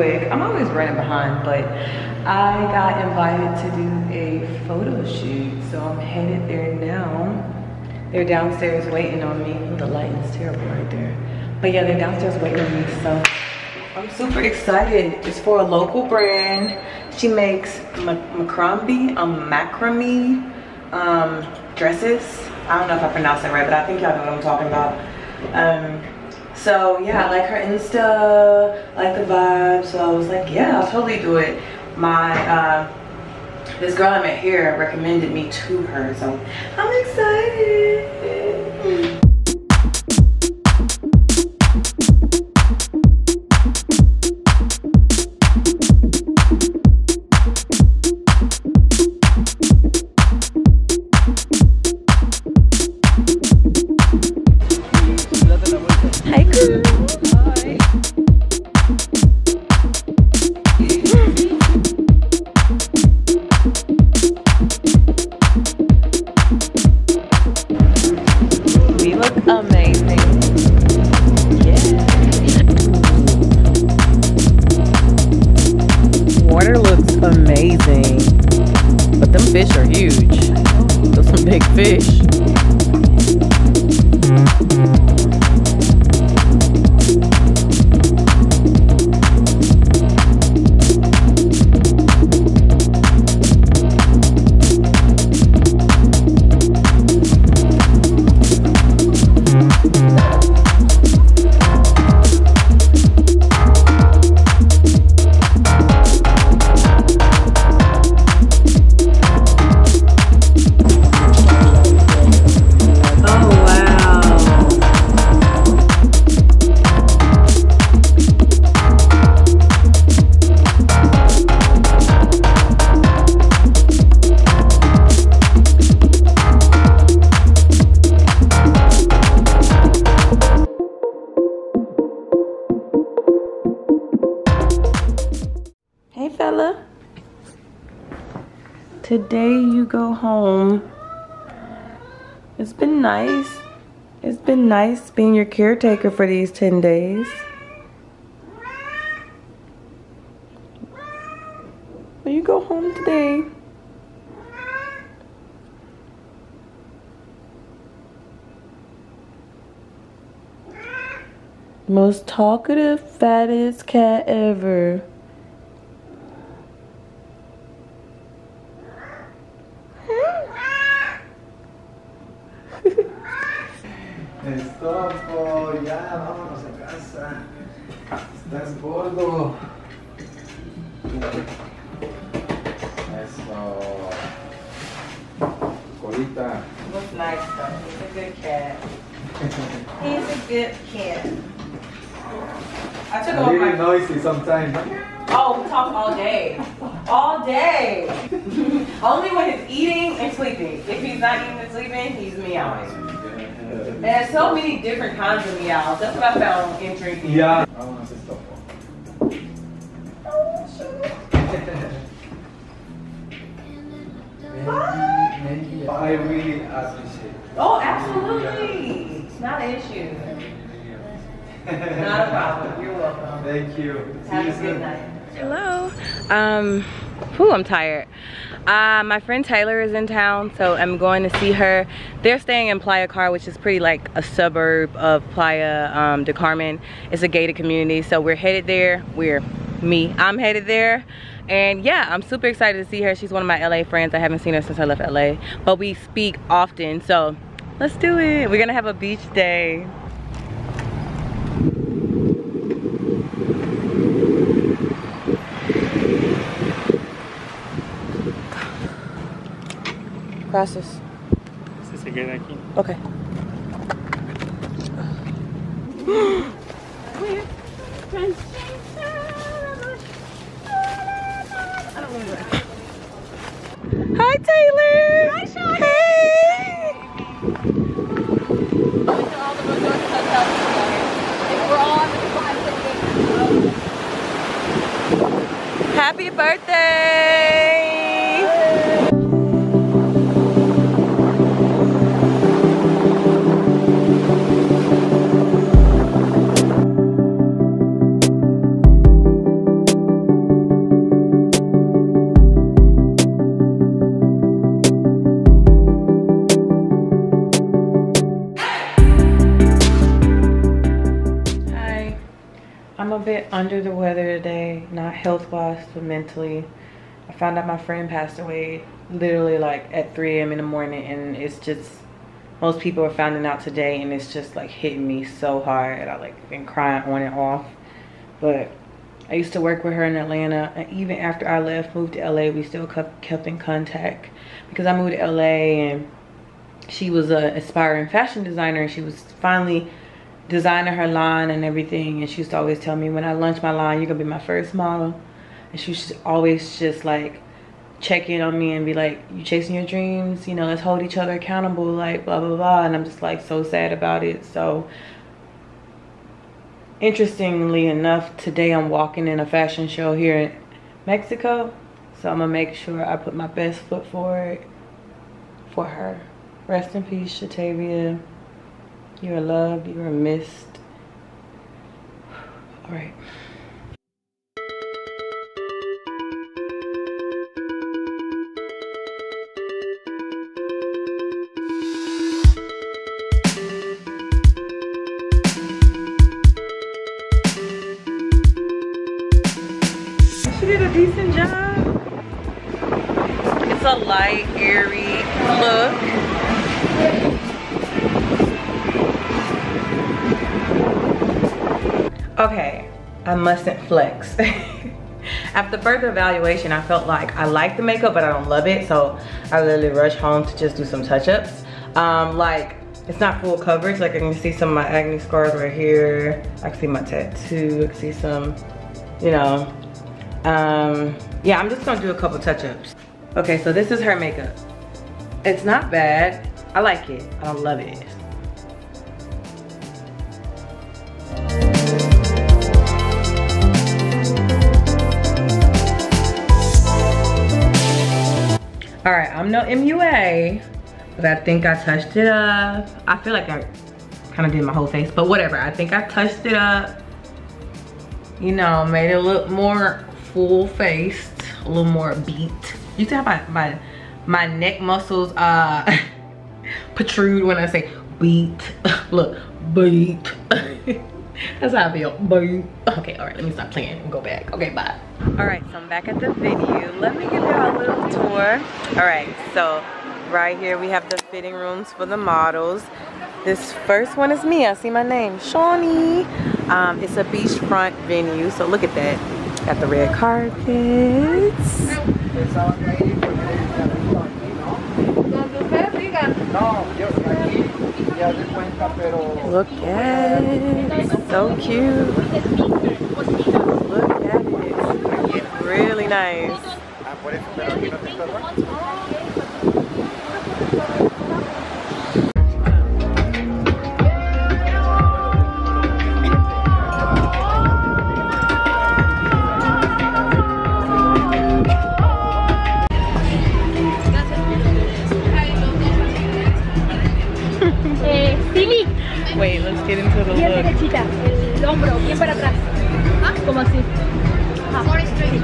quick. I'm always running behind, but I got invited to do a photo shoot, so I'm headed there now. They're downstairs waiting on me. The light is terrible right there. But yeah, they're downstairs waiting on me, so I'm super excited. It's for a local brand. She makes macrame dresses. I don't know if I pronounced it right, but I think y'all know what I'm talking about. So yeah, I like her Insta, I like the vibe, so I was like, yeah, I'll totally do it. My this girl I met here recommended me to her, so I'm excited. Today you go home. It's been nice. It's been nice being your caretaker for these 10 days. But you go home today. Most talkative, fattest cat ever. Ya, vámonos a casa. Estás gordo. Eso. Colita. Looks nice though. He's a good cat. He's a good cat. I took off my noisy sometimes. Oh, we talk all day. All day. Only when he's eating and sleeping. If he's not eating and sleeping, he's meowing. There's so many different kinds of meows. That's what I found interesting. Yeah. I want to stop. I really appreciate it. Oh, absolutely. It's not an issue. Not a problem. You're welcome. Thank you. Have a good night. Hello. I'm tired. My friend Taylor is in town, so I'm going to see her. They're staying in Playa Car, which is pretty like a suburb of Playa del Carmen. It's a gated community, so we're headed there. I'm headed there. And yeah, I'm super excited to see her. She's one of my LA friends. I haven't seen her since I left LA, but we speak often, so let's do it. We're gonna have a beach day. Gracias. Se seguir aquí. Okay. Hi Taylor. Hi Sean. Hey. Happy birthday. bit under the weather today, not health-wise, but mentally. I found out my friend passed away literally like at 3 AM in the morning, and it's just, most people are finding out today, and it's just like hitting me so hard. I like been crying on and off. But I used to work with her in Atlanta, and even after I left, moved to LA, we still kept in contact, because I moved to LA and she was an aspiring fashion designer, and she was finally designing her line and everything. And she used to always tell me, when I launch my line, you're gonna be my first model. And she was always just like check in on me and be like, you chasing your dreams, you know, let's hold each other accountable, like blah blah blah. And I'm just like so sad about it. So interestingly enough, today I'm walking in a fashion show here in Mexico, so I'm gonna make sure I put my best foot forward for her. Rest in peace, Shatavia. You are loved, you are missed. All right. Decent job. It's a light, airy look. Okay, I mustn't flex. After further evaluation, I felt like I like the makeup, but I don't love it, so I literally rushed home to just do some touch-ups. Like, it's not full coverage. Like, I can see some of my acne scars right here. I can see my tattoo. I can see some, you know. Yeah, I'm just gonna do a couple touch-ups. Okay, so this is her makeup. It's not bad. I like it. I don't love it. All right, I'm no MUA, but I think I touched it up. I feel like I kind of did my whole face, but whatever. I think I touched it up. You know, made it look more full-faced, a little more beat. You can have my neck muscles protrude when I say beat. Look, beat. That's how I feel, beat. Okay, all right, let me stop playing and go back. Okay, bye. All right, so I'm back at the venue. Let me give y'all a little tour. All right, so right here we have the fitting rooms for the models. This first one is me. I see my name, Shawnee. It's a beachfront venue, so look at that. Got the red carpets. Look at it. So cute. Look at it. It's really nice. Wait, let's get into the look. Derechita, el hombro bien para atrás. Ah, como así. More straight.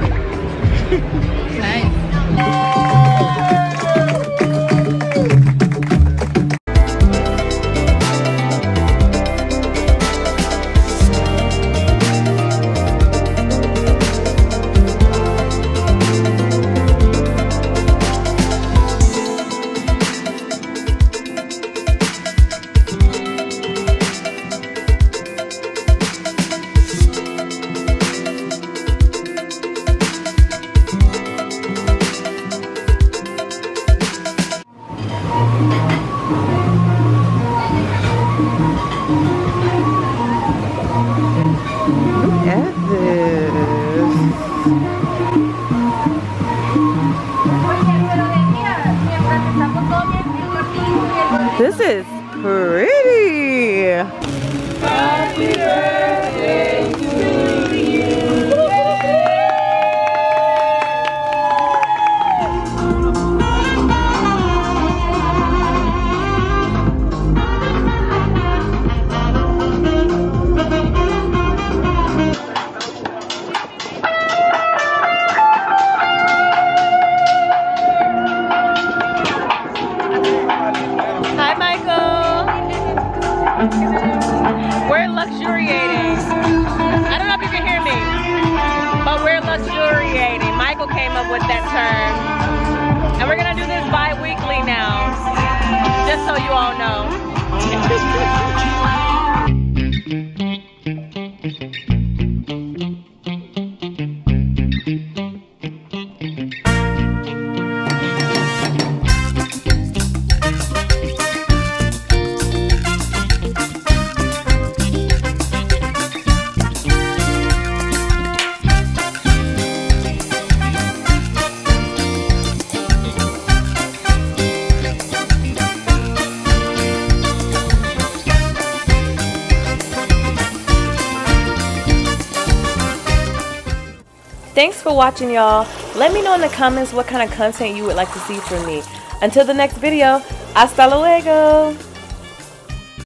This is pretty. Happy birthday to you. We're luxuriating. with that term. And we're gonna do this bi-weekly now, just so you all know. Thanks for watching, y'all. Let me know in the comments what kind of content you would like to see from me. Until the next video, hasta luego.